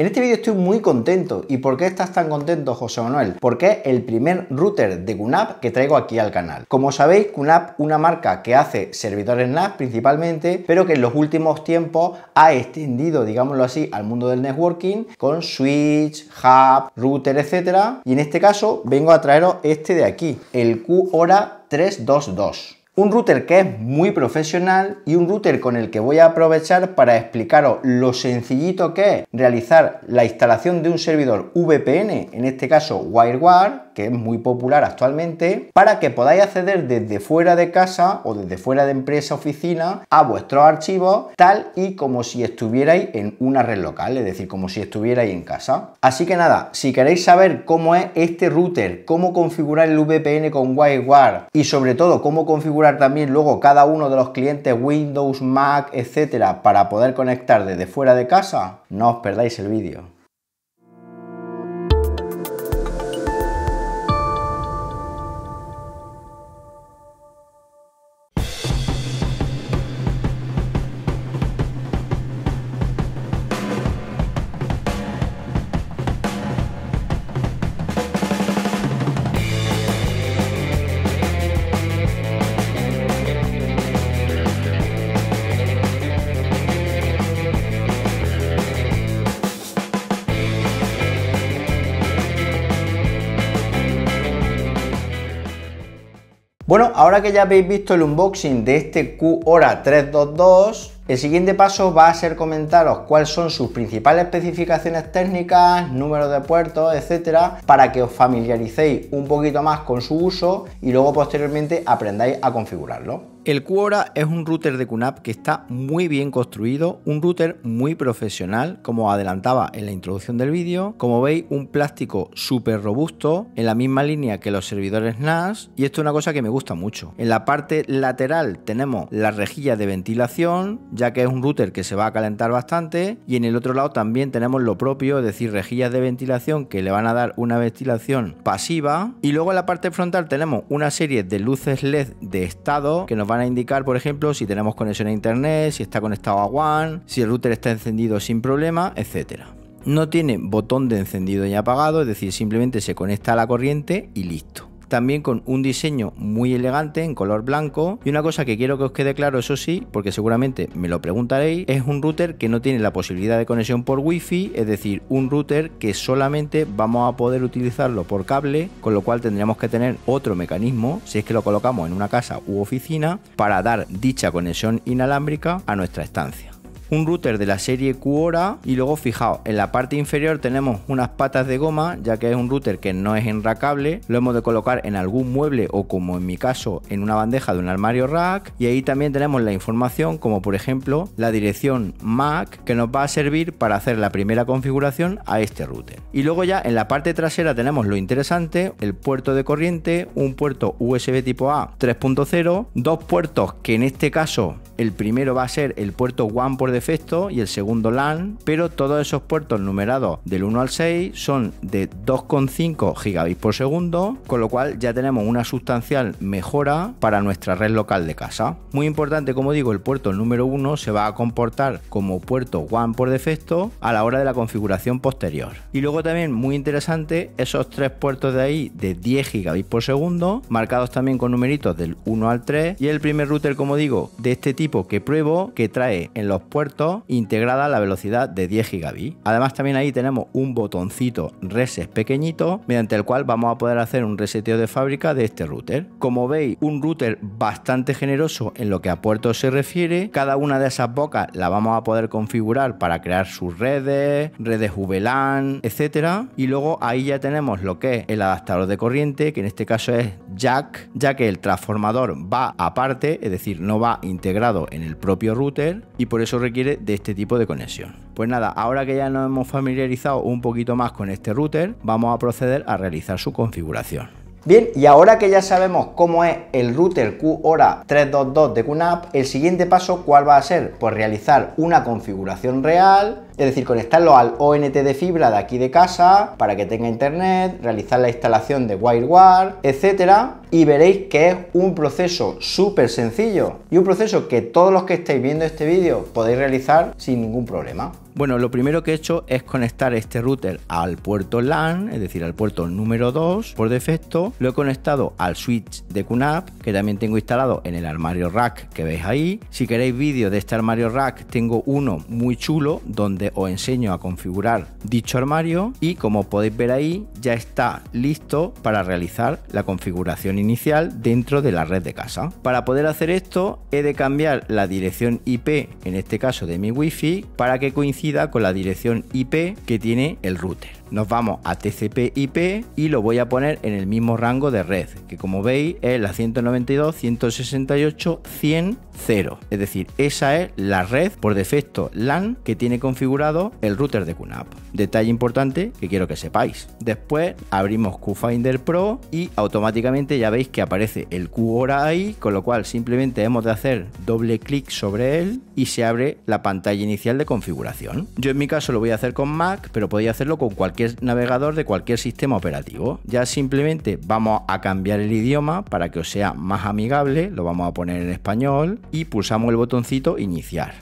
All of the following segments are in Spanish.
En este vídeo estoy muy contento. ¿Y por qué estás tan contento, José Manuel? Porque es el primer router de QNAP que traigo aquí al canal. Como sabéis, QNAP es una marca que hace servidores NAS principalmente, pero que en los últimos tiempos ha extendido, digámoslo así, al mundo del networking con switch, hub, router, etcétera. Y en este caso vengo a traeros este de aquí, el QHora-322. Un router que es muy profesional y un router con el que voy a aprovechar para explicaros lo sencillito que es realizar la instalación de un servidor VPN, en este caso WireGuard, que es muy popular actualmente, para que podáis acceder desde fuera de casa o desde fuera de empresa, oficina, a vuestros archivos tal y como si estuvierais en una red local, es decir, como si estuvierais en casa. Así que nada, si queréis saber cómo es este router, cómo configurar el VPN con WireGuard y sobre todo cómo configurar también luego cada uno de los clientes Windows, Mac, etcétera, para poder conectar desde fuera de casa, no os perdáis el vídeo. Bueno, ahora que ya habéis visto el unboxing de este QHora-322, el siguiente paso va a ser comentaros cuáles son sus principales especificaciones técnicas, números de puertos, etcétera, para que os familiaricéis un poquito más con su uso y luego posteriormente aprendáis a configurarlo. El QHora es un router de QNAP que está muy bien construido, un router muy profesional, como adelantaba en la introducción del vídeo. Como veis, un plástico súper robusto, en la misma línea que los servidores NAS, y esto es una cosa que me gusta mucho. En la parte lateral tenemos las rejillas de ventilación, ya que es un router que se va a calentar bastante, y en el otro lado también tenemos lo propio, es decir, rejillas de ventilación que le van a dar una ventilación pasiva. Y luego en la parte frontal tenemos una serie de luces LED de estado que nos van a indicar, por ejemplo, si tenemos conexión a internet, si está conectado a WAN, si el router está encendido sin problema, etcétera. No tiene botón de encendido y apagado, es decir, simplemente se conecta a la corriente y listo. También con un diseño muy elegante en color blanco, y una cosa que quiero que os quede claro, eso sí, porque seguramente me lo preguntaréis, es un router que no tiene la posibilidad de conexión por wifi, es decir, un router que solamente vamos a poder utilizarlo por cable, con lo cual tendríamos que tener otro mecanismo, si es que lo colocamos en una casa u oficina, para dar dicha conexión inalámbrica a nuestra estancia. Un router de la serie QHora, y luego fijaos, en la parte inferior tenemos unas patas de goma, ya que es un router que no es enracable, lo hemos de colocar en algún mueble o, como en mi caso, en una bandeja de un armario rack, y ahí también tenemos la información, como por ejemplo la dirección MAC, que nos va a servir para hacer la primera configuración a este router. Y luego ya en la parte trasera tenemos lo interesante, el puerto de corriente, un puerto USB tipo A 3.0, dos puertos que en este caso el primero va a ser el puerto WAN por defecto y el segundo LAN, pero todos esos puertos numerados del 1 al 6 son de 2,5 gigabits por segundo, con lo cual ya tenemos una sustancial mejora para nuestra red local de casa. Muy importante, como digo, el puerto número 1 se va a comportar como puerto WAN por defecto a la hora de la configuración posterior. Y luego también muy interesante, esos tres puertos de ahí de 10 gigabits por segundo, marcados también con numeritos del 1 al 3, y el primer router, como digo, de este tipo que pruebo, que trae en los puertos integrada la velocidad de 10 gigabits. Además también ahí tenemos un botoncito reset pequeñito, mediante el cual vamos a poder hacer un reseteo de fábrica de este router. Como veis, un router bastante generoso en lo que a puertos se refiere. Cada una de esas bocas la vamos a poder configurar para crear sus redes VLAN, etcétera. Y luego ahí ya tenemos lo que es el adaptador de corriente, que en este caso es jack, ya que el transformador va aparte, es decir, no va integrado en el propio router, y por eso requiere de este tipo de conexión. Pues nada, ahora que ya nos hemos familiarizado un poquito más con este router, vamos a proceder a realizar su configuración. Bien, y ahora que ya sabemos cómo es el router QHora-322 de QNAP, el siguiente paso, ¿cuál va a ser? Pues realizar una configuración real, es decir, conectarlo al ONT de fibra de aquí de casa para que tenga internet, realizar la instalación de WireGuard, etcétera, y veréis que es un proceso súper sencillo y un proceso que todos los que estáis viendo este vídeo podéis realizar sin ningún problema. Bueno, lo primero que he hecho es conectar este router al puerto LAN, es decir, al puerto número 2 por defecto. Lo he conectado al switch de QNAP, que también tengo instalado en el armario rack que veis ahí. Si queréis vídeo de este armario rack, tengo uno muy chulo donde os enseño a configurar dicho armario, y como podéis ver ahí, ya está listo para realizar la configuración inicial dentro de la red de casa. Para poder hacer esto, he de cambiar la dirección IP, en este caso de mi wifi, para que coincida con la dirección IP que tiene el router. Nos vamos a TCP/IP y lo voy a poner en el mismo rango de red, que como veis es la 192.168.100.0. Es decir, esa es la red por defecto LAN que tiene configurado el router de QNAP. Detalle importante que quiero que sepáis. Después abrimos QFinder Pro y automáticamente ya veis que aparece el QHora ahí, con lo cual simplemente hemos de hacer doble clic sobre él y se abre la pantalla inicial de configuración. Yo en mi caso lo voy a hacer con Mac, pero podéis hacerlo con cualquier navegador de cualquier sistema operativo. Ya simplemente vamos a cambiar el idioma para que os sea más amigable, lo vamos a poner en español y pulsamos el botoncito iniciar.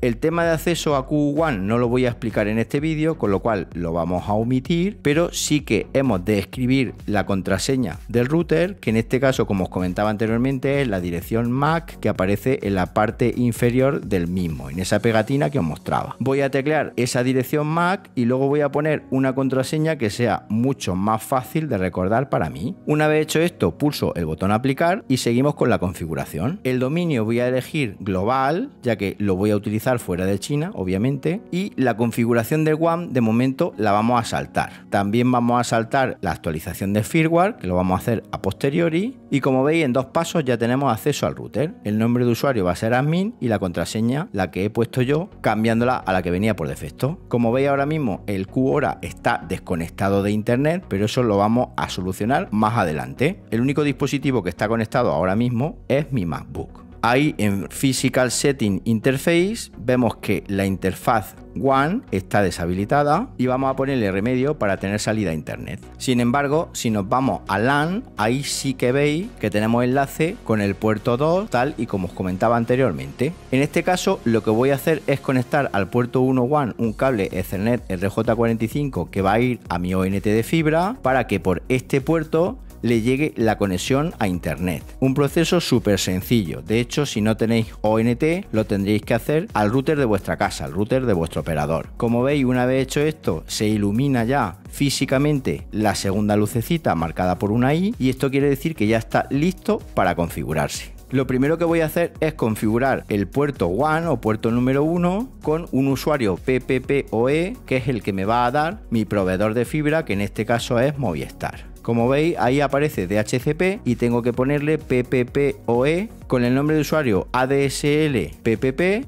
El tema de acceso a QUAN no lo voy a explicar en este vídeo, con lo cual lo vamos a omitir, pero sí que hemos de escribir la contraseña del router, que en este caso, como os comentaba anteriormente, es la dirección MAC que aparece en la parte inferior del mismo, en esa pegatina que os mostraba. Voy a teclear esa dirección MAC y luego voy a poner una contraseña que sea mucho más fácil de recordar para mí. Una vez hecho esto, pulso el botón aplicar y seguimos con la configuración. El dominio voy a elegir global, ya que lo voy a utilizar fuera de China, obviamente, y la configuración del WAN de momento la vamos a saltar. También vamos a saltar la actualización del firmware, que lo vamos a hacer a posteriori, y como veis en dos pasos ya tenemos acceso al router. El nombre de usuario va a ser admin y la contraseña la que he puesto yo, cambiándola a la que venía por defecto. Como veis ahora mismo el QHora está desconectado de internet, pero eso lo vamos a solucionar más adelante. El único dispositivo que está conectado ahora mismo es mi MacBook. Ahí en Physical Setting Interface vemos que la interfaz WAN está deshabilitada y vamos a ponerle remedio para tener salida a internet. Sin embargo, si nos vamos a LAN, ahí sí que veis que tenemos enlace con el puerto 2, tal y como os comentaba anteriormente. En este caso, lo que voy a hacer es conectar al puerto 1 WAN un cable Ethernet RJ45 que va a ir a mi ONT de fibra para que por este puerto le llegue la conexión a internet. Un proceso súper sencillo. De hecho, si no tenéis ONT, lo tendréis que hacer al router de vuestra casa, al router de vuestro operador. Como veis, una vez hecho esto, se ilumina ya físicamente la segunda lucecita marcada por una I, y esto quiere decir que ya está listo para configurarse. Lo primero que voy a hacer es configurar el puerto WAN o puerto número 1 con un usuario PPPoE, que es el que me va a dar mi proveedor de fibra, que en este caso es Movistar. Como veis, ahí aparece DHCP y tengo que ponerle PPPoE con el nombre de usuario ADSLPPP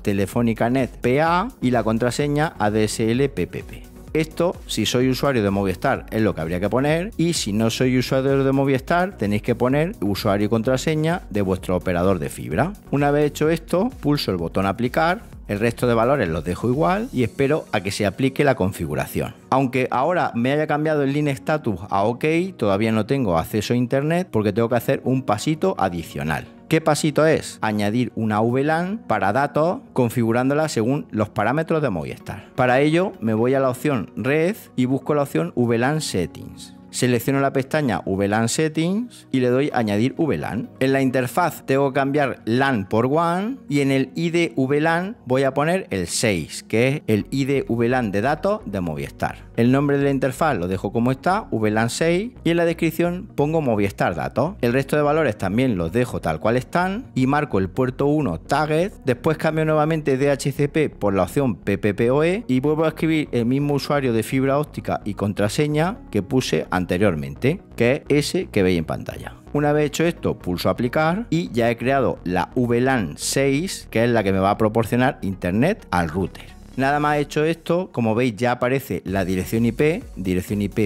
@telefonicanet.pa y la contraseña ADSLPPP. Esto, si soy usuario de Movistar, es lo que habría que poner, y si no soy usuario de Movistar, tenéis que poner usuario y contraseña de vuestro operador de fibra. Una vez hecho esto, pulso el botón aplicar, el resto de valores los dejo igual y espero a que se aplique la configuración. Aunque ahora me haya cambiado el link status a OK, todavía no tengo acceso a internet porque tengo que hacer un pasito adicional. ¿Qué pasito es? Añadir una VLAN para datos, configurándola según los parámetros de Movistar. Para ello me voy a la opción Red y busco la opción VLAN Settings. Selecciono la pestaña VLAN Settings y le doy a añadir VLAN. En la interfaz tengo que cambiar LAN por WAN y en el ID VLAN voy a poner el 6, que es el ID VLAN de datos de Movistar. El nombre de la interfaz lo dejo como está, VLAN 6, y en la descripción pongo Movistar Datos. El resto de valores también los dejo tal cual están y marco el puerto 1 Target. Después cambio nuevamente DHCP por la opción PPPoE y vuelvo a escribir el mismo usuario de fibra óptica y contraseña que puse anteriormente, que es ese que veis en pantalla. Una vez hecho esto, pulso aplicar y ya he creado la VLAN 6, que es la que me va a proporcionar internet al router. Nada más hecho esto, como veis ya aparece la dirección IP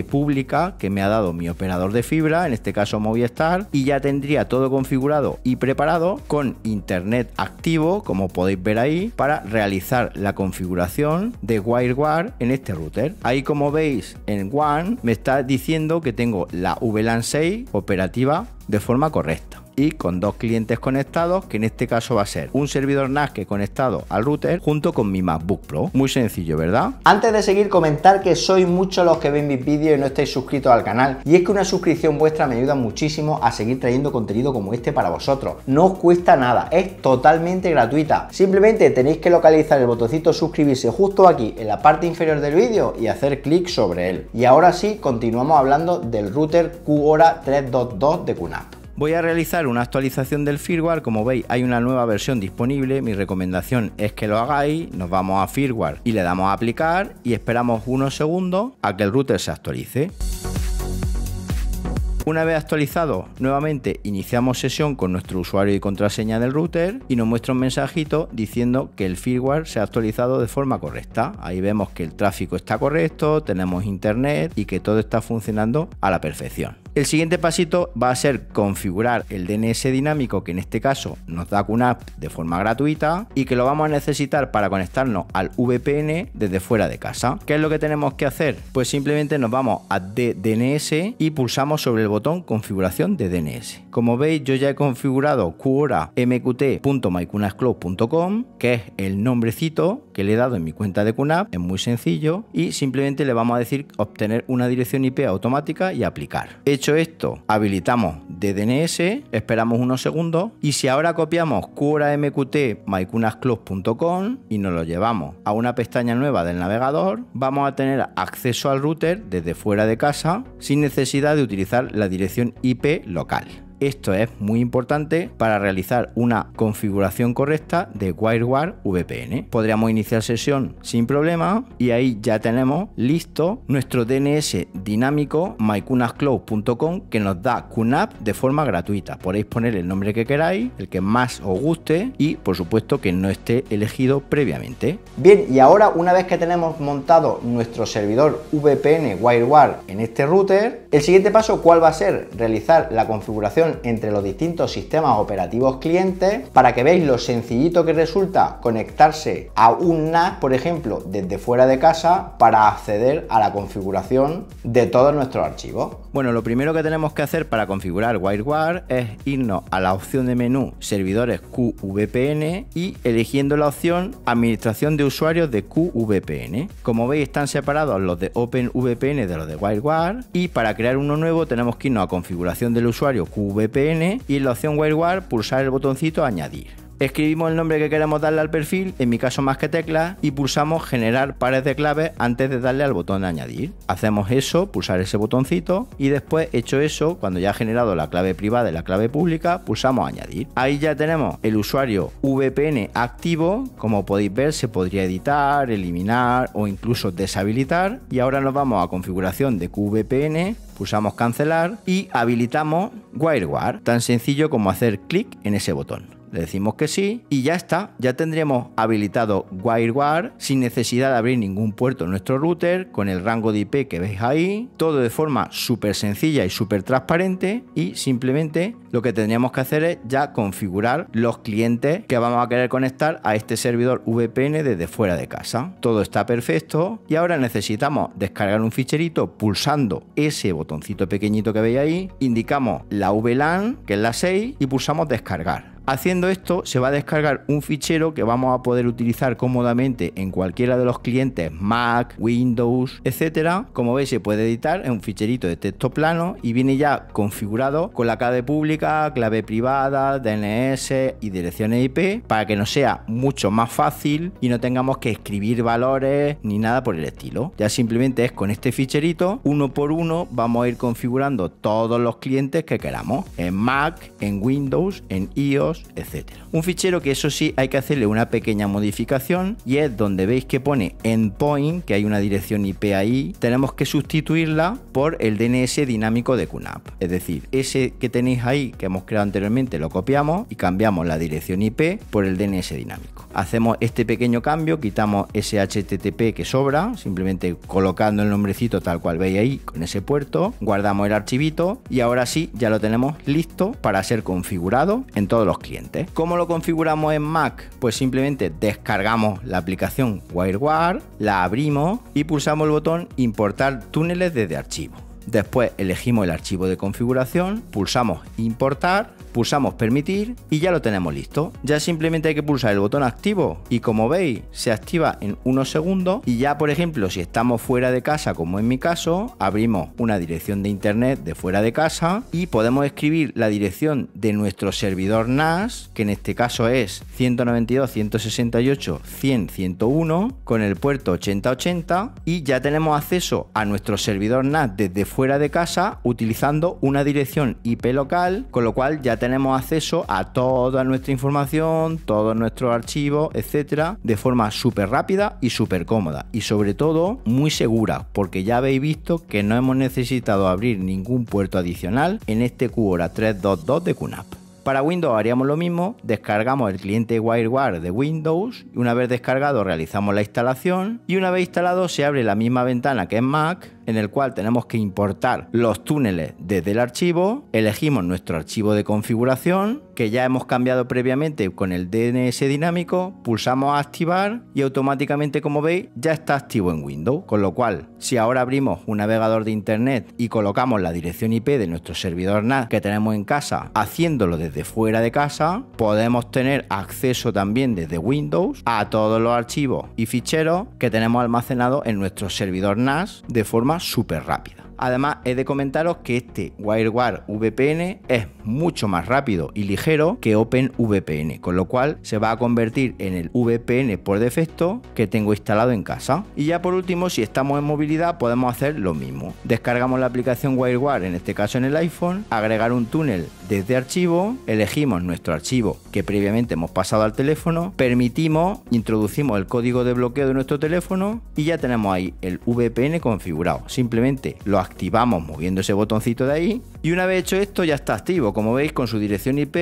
pública que me ha dado mi operador de fibra, en este caso Movistar, y ya tendría todo configurado y preparado con internet activo, como podéis ver ahí, para realizar la configuración de WireGuard en este router. Ahí, como veis en WAN, me está diciendo que tengo la VLAN 6 operativa de forma correcta y con dos clientes conectados, que en este caso va a ser un servidor NAS que he conectado al router junto con mi MacBook Pro. Muy sencillo, ¿verdad? Antes de seguir, comentar que sois muchos los que ven mis vídeos y no estáis suscritos al canal, y es que una suscripción vuestra me ayuda muchísimo a seguir trayendo contenido como este para vosotros. No os cuesta nada, es totalmente gratuita. Simplemente tenéis que localizar el botoncito suscribirse justo aquí en la parte inferior del vídeo y hacer clic sobre él. Y ahora sí, continuamos hablando del router QHora-322 de QNAP. Voy a realizar una actualización del firmware. Como veis, hay una nueva versión disponible. Mi recomendación es que lo hagáis. Nos vamos a firmware y le damos a aplicar y esperamos unos segundos a que el router se actualice. Una vez actualizado, nuevamente iniciamos sesión con nuestro usuario y contraseña del router y nos muestra un mensajito diciendo que el firmware se ha actualizado de forma correcta. Ahí vemos que el tráfico está correcto, tenemos internet y que todo está funcionando a la perfección. El siguiente pasito va a ser configurar el DNS dinámico, que en este caso nos da QNAP de forma gratuita y que lo vamos a necesitar para conectarnos al VPN desde fuera de casa. ¿Qué es lo que tenemos que hacer? Pues simplemente nos vamos a DNS y pulsamos sobre el botón configuración de DNS. Como veis, yo ya he configurado QHora-mqt.myQnapCloud.com, que es el nombrecito que le he dado en mi cuenta de QNAP. Es muy sencillo y simplemente le vamos a decir obtener una dirección IP automática y aplicar. Hecho esto, habilitamos DNS, esperamos unos segundos y si ahora copiamos QHora-mqt.myQnapCloud.com y nos lo llevamos a una pestaña nueva del navegador, vamos a tener acceso al router desde fuera de casa sin necesidad de utilizar la dirección IP local. Esto es muy importante para realizar una configuración correcta de WireGuard VPN. Podríamos iniciar sesión sin problema y ahí ya tenemos listo nuestro DNS dinámico myQnapCloud.com, que nos da QNAP de forma gratuita. Podéis poner el nombre que queráis, el que más os guste y por supuesto que no esté elegido previamente. Bien, y ahora una vez que tenemos montado nuestro servidor VPN WireGuard en este router, el siguiente paso ¿cuál va a ser? Realizar la configuración entre los distintos sistemas operativos clientes, para que veáis lo sencillito que resulta conectarse a un NAS, por ejemplo, desde fuera de casa, para acceder a la configuración de todos nuestros archivos. Bueno, lo primero que tenemos que hacer para configurar WireGuard es irnos a la opción de menú servidores QVPN y eligiendo la opción administración de usuarios de QVPN. Como veis, están separados los de OpenVPN de los de WireGuard y para crear uno nuevo tenemos que irnos a configuración del usuario QVPN y en la opción WireGuard pulsar el botoncito añadir. Escribimos el nombre que queremos darle al perfil, en mi caso Masqueteclas, y pulsamos generar pares de claves antes de darle al botón de añadir. Hacemos eso, pulsar ese botoncito y después, hecho eso, cuando ya ha generado la clave privada y la clave pública, pulsamos añadir. Ahí ya tenemos el usuario VPN activo. Como podéis ver, se podría editar, eliminar o incluso deshabilitar. Y ahora nos vamos a configuración de QVPN, pulsamos cancelar y habilitamos WireGuard. Tan sencillo como hacer clic en ese botón. Le decimos que sí y ya está, ya tendremos habilitado WireGuard sin necesidad de abrir ningún puerto en nuestro router, con el rango de IP que veis ahí, todo de forma súper sencilla y súper transparente, y simplemente lo que tendríamos que hacer es ya configurar los clientes que vamos a querer conectar a este servidor VPN desde fuera de casa. Todo está perfecto y ahora necesitamos descargar un ficherito. Pulsando ese botoncito pequeñito que veis ahí, indicamos la VLAN, que es la 6, y pulsamos descargar. Haciendo esto se va a descargar un fichero que vamos a poder utilizar cómodamente en cualquiera de los clientes Mac, Windows, etcétera. Como veis, se puede editar, es un ficherito de texto plano y viene ya configurado con la clave pública, clave privada, DNS y direcciones IP, para que nos sea mucho más fácil y no tengamos que escribir valores ni nada por el estilo. Ya simplemente es con este ficherito, uno por uno, vamos a ir configurando todos los clientes que queramos en Mac, en Windows, en iOS, datos, etcétera. Un fichero que eso sí hay que hacerle una pequeña modificación, y es donde veis que pone endpoint, que hay una dirección IP ahí, tenemos que sustituirla por el DNS dinámico de QNAP. Es decir, ese que tenéis ahí que hemos creado anteriormente lo copiamos y cambiamos la dirección IP por el DNS dinámico. Hacemos este pequeño cambio, quitamos ese HTTP que sobra, simplemente colocando el nombrecito tal cual veis ahí con ese puerto, guardamos el archivito y ahora sí ya lo tenemos listo para ser configurado en todos los clientes. ¿Cómo lo configuramos en Mac? Pues simplemente descargamos la aplicación WireGuard, la abrimos y pulsamos el botón importar túneles desde archivo. Después elegimos el archivo de configuración, pulsamos importar, pulsamos permitir y ya lo tenemos listo. Ya simplemente hay que pulsar el botón activo y, como veis, se activa en unos segundos. Y ya, por ejemplo, si estamos fuera de casa, como en mi caso, abrimos una dirección de internet de fuera de casa y podemos escribir la dirección de nuestro servidor NAS, que en este caso es 192.168.100.101 con el puerto 8080, y ya tenemos acceso a nuestro servidor NAS desde fuera de casa utilizando una dirección IP local, con lo cual ya tenemos acceso a toda nuestra información, todos nuestros archivos, etcétera, de forma súper rápida y súper cómoda, y sobre todo muy segura, porque ya habéis visto que no hemos necesitado abrir ningún puerto adicional en este QHora-322 de QNAP. Para Windows haríamos lo mismo, descargamos el cliente WireGuard de Windows, una vez descargado realizamos la instalación y una vez instalado se abre la misma ventana que en Mac, en el cual tenemos que importar los túneles desde el archivo, elegimos nuestro archivo de configuración que ya hemos cambiado previamente con el DNS dinámico, pulsamos activar y automáticamente, como veis, ya está activo en Windows, con lo cual si ahora abrimos un navegador de internet y colocamos la dirección IP de nuestro servidor NAS que tenemos en casa, haciéndolo desde fuera de casa, podemos tener acceso también desde Windows a todos los archivos y ficheros que tenemos almacenados en nuestro servidor NAS de forma súper rápida. Además, he de comentaros que este WireGuard VPN es mucho más rápido y ligero que OpenVPN, con lo cual se va a convertir en el VPN por defecto que tengo instalado en casa. Y ya por último, si estamos en movilidad, podemos hacer lo mismo. Descargamos la aplicación WireGuard, en este caso en el iPhone, agregar un túnel desde archivo, elegimos nuestro archivo que previamente hemos pasado al teléfono, permitimos, introducimos el código de bloqueo de nuestro teléfono y ya tenemos ahí el VPN configurado. Simplemente lo activamos moviendo ese botoncito de ahí y una vez hecho esto ya está activo, como veis, con su dirección IP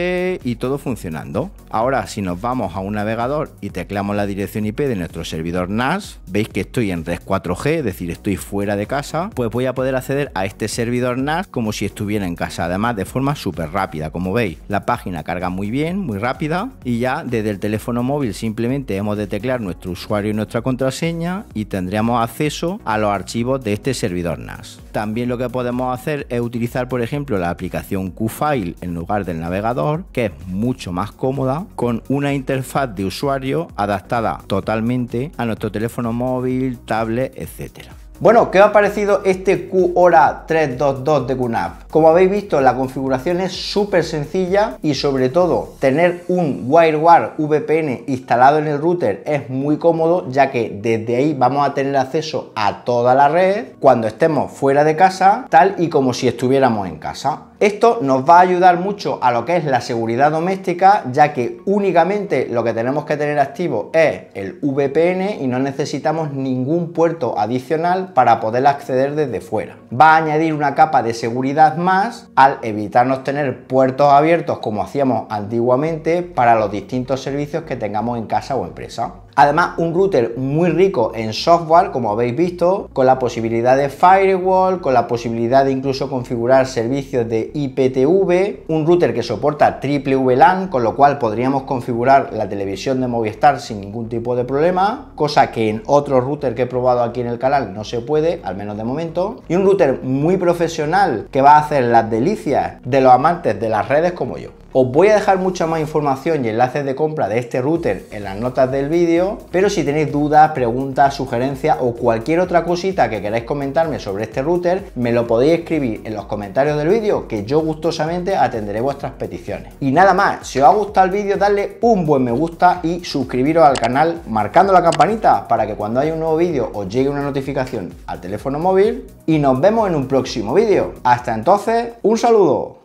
y todo funcionando. Ahora, si nos vamos a un navegador y tecleamos la dirección IP de nuestro servidor NAS, veis que estoy en red 4G, es decir, estoy fuera de casa, pues voy a poder acceder a este servidor NAS como si estuviera en casa, además de forma súper rápida. Como veis, la página carga muy bien, muy rápida, y ya desde el teléfono móvil simplemente hemos de teclear nuestro usuario y nuestra contraseña y tendríamos acceso a los archivos de este servidor NAS. También lo que podemos hacer es utilizar, por ejemplo, la aplicación QFile en lugar del navegador, que es mucho más cómoda, con una interfaz de usuario adaptada totalmente a nuestro teléfono móvil, tablet, etcétera. Bueno, ¿qué os ha parecido este QHora-322 de QNAP? Como habéis visto, la configuración es súper sencilla y, sobre todo, tener un WireGuard VPN instalado en el router es muy cómodo, ya que desde ahí vamos a tener acceso a toda la red cuando estemos fuera de casa, tal y como si estuviéramos en casa. Esto nos va a ayudar mucho a lo que es la seguridad doméstica, ya que únicamente lo que tenemos que tener activo es el VPN y no necesitamos ningún puerto adicional para poder acceder desde fuera. Va a añadir una capa de seguridad más al evitarnos tener puertos abiertos como hacíamos antiguamente para los distintos servicios que tengamos en casa o empresa. Además, un router muy rico en software, como habéis visto, con la posibilidad de firewall, con la posibilidad de incluso configurar servicios de IPTV, un router que soporta triple VLAN, con lo cual podríamos configurar la televisión de Movistar sin ningún tipo de problema, cosa que en otro router que he probado aquí en el canal no se puede, al menos de momento, y un router muy profesional que va a hacer las delicias de los amantes de las redes como yo. Os voy a dejar mucha más información y enlaces de compra de este router en las notas del vídeo, pero si tenéis dudas, preguntas, sugerencias o cualquier otra cosita que queráis comentarme sobre este router, me lo podéis escribir en los comentarios del vídeo, que yo gustosamente atenderé vuestras peticiones. Y nada más, si os ha gustado el vídeo, dadle un buen me gusta y suscribiros al canal marcando la campanita para que cuando haya un nuevo vídeo os llegue una notificación al teléfono móvil, y nos vemos en un próximo vídeo. Hasta entonces, un saludo.